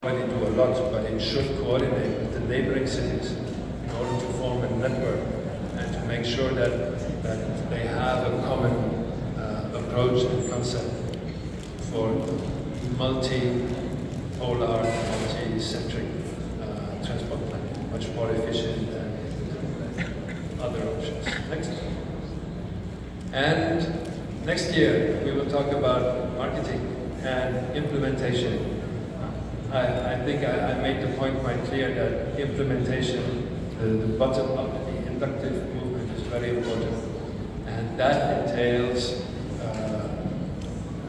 They do a lot, but it should coordinate with the neighboring cities in order to form a network and to make sure that they have a common approach and concept for multi-polar, multi-centric transport planning, much more efficient than other options. Next. And next year we will talk about marketing and implementation. I think I made the point quite clear that implementation, the bottom-up, the inductive movement is very important. And that entails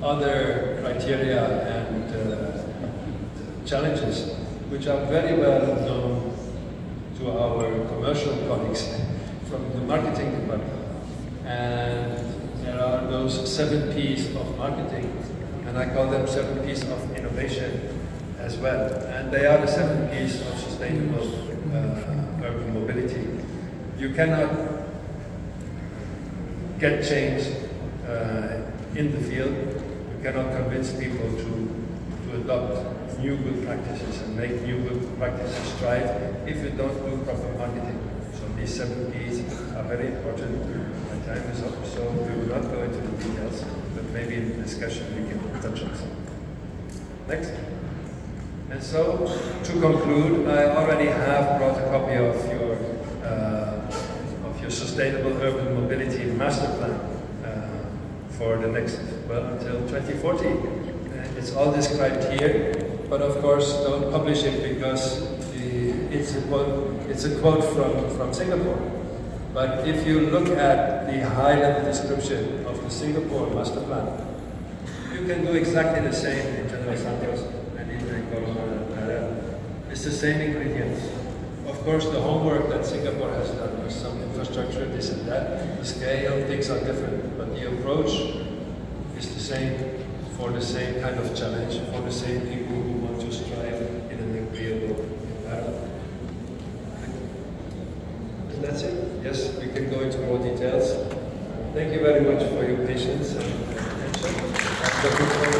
other criteria and challenges, which are very well known to our commercial colleagues from the marketing department. And there are those 7 Ps of marketing, and I call them 7 Ps of innovation as well, and they are the 7 Ps of sustainable urban mobility. You cannot get change in the field, you cannot convince people to adopt new good practices and make new good practices thrive if you don't do proper marketing. So these 7 Ps are very important. My time is up, so we will not go into the details, but maybe in the discussion we can touch on some. Next. And so, to conclude, I already have brought a copy of your Sustainable Urban Mobility Master Plan for the next, well, until 2040. It's all described here, but of course don't publish it because it's a quote from Singapore. But if you look at the high-level description of the Singapore Master Plan, you can do exactly the same in General Santos. It's the same ingredients. Of course, the homework that Singapore has done with some infrastructure, this and that, the scale, things are different, but the approach is the same for the same kind of challenge, for the same people who want to strive in an agreeable environment. And that's it. Yes, we can go into more details. Thank you very much for your patience and attention.